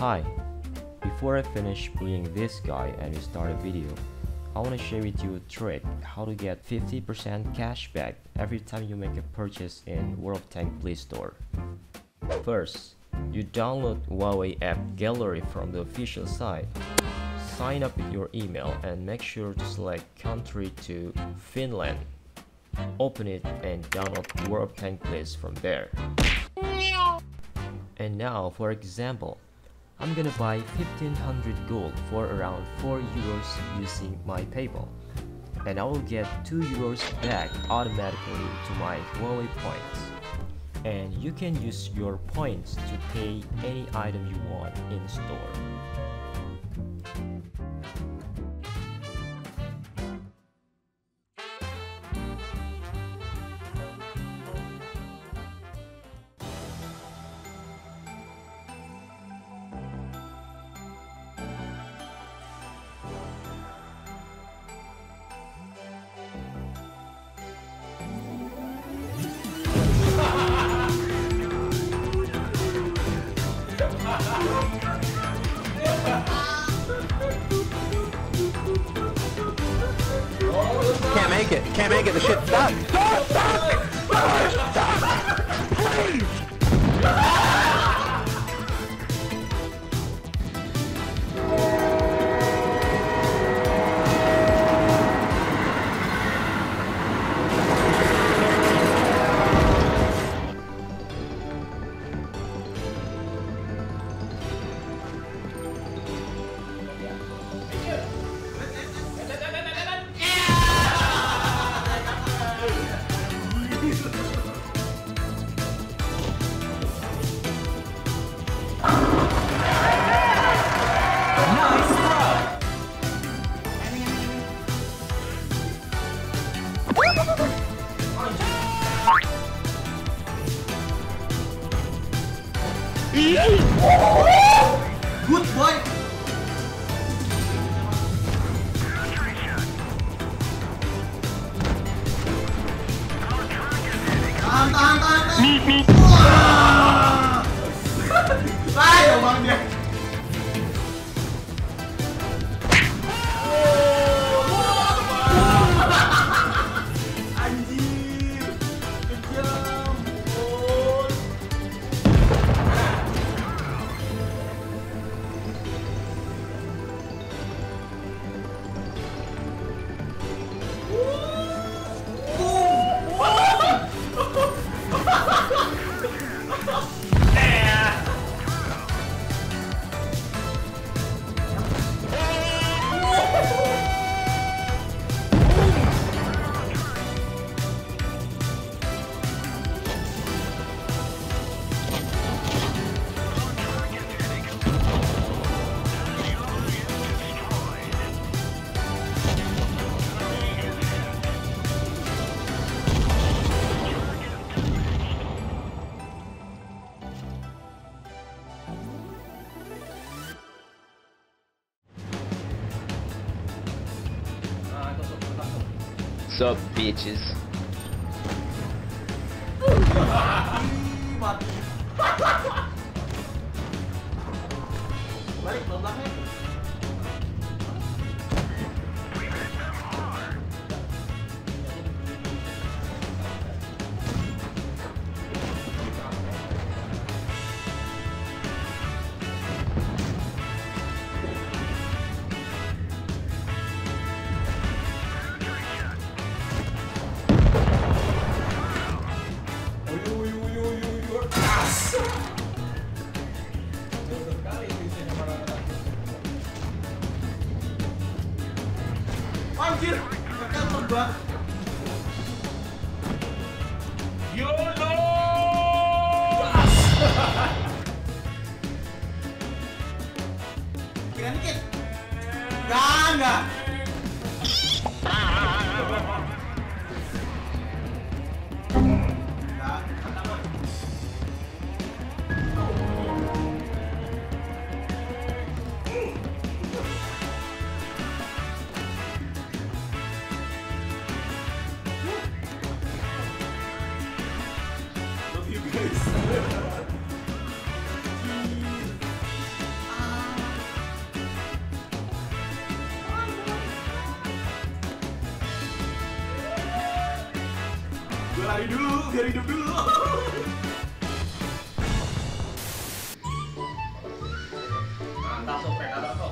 Hi, before I finish bullying this guy and we start a video, I want to share with you a trick how to get 50% cash back every time you make a purchase in World of Tanks Blitz store. First, you download Huawei app gallery from the official site, sign up with your email and make sure to select country to Finland. Open it and download World of Tanks Blitz from there. And now, for example, I'm gonna buy 1500 gold for around 4 euros using my PayPal, and I will get 2 euros back automatically to my Huawei points. And you can use your points to pay any item you want in store. Can't make it. Can't make it. The shit's stuck. Stop! Stop! Stop! Please! Good boy! Meet me! Ayo bangnya! Sup, bitches. Anjir, kakak tembak. YOLO! Kira dikit. Enggak. Lari dulu, biar hidup dulu. Mantap, sok, mantap, sok.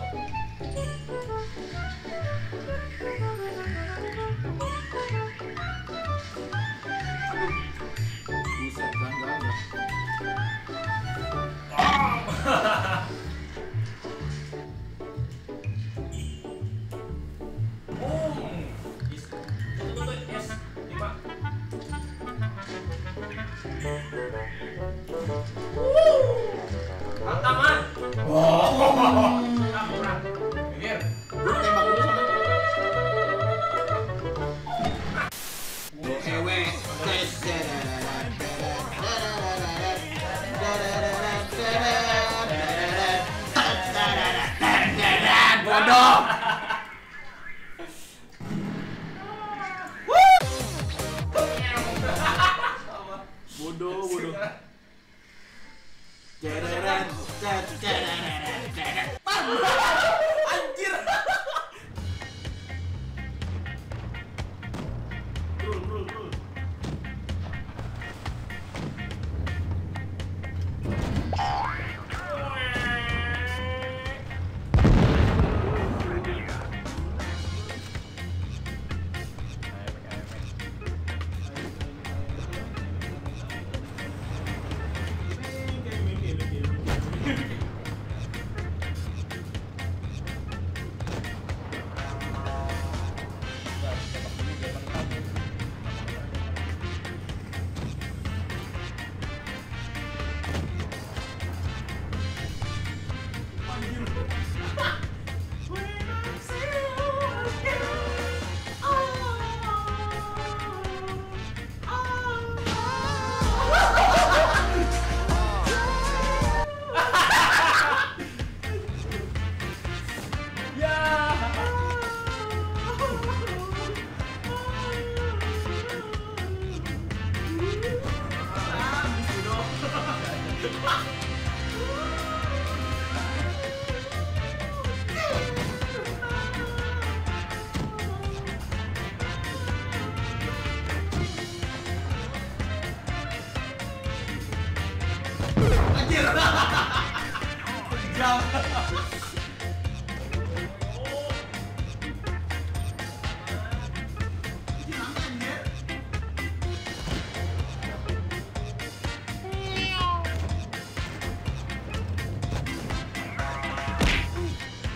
Buset, jangan. Bodoh. Anjir. Rul.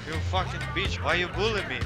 You fucking bitch, why you bullying me?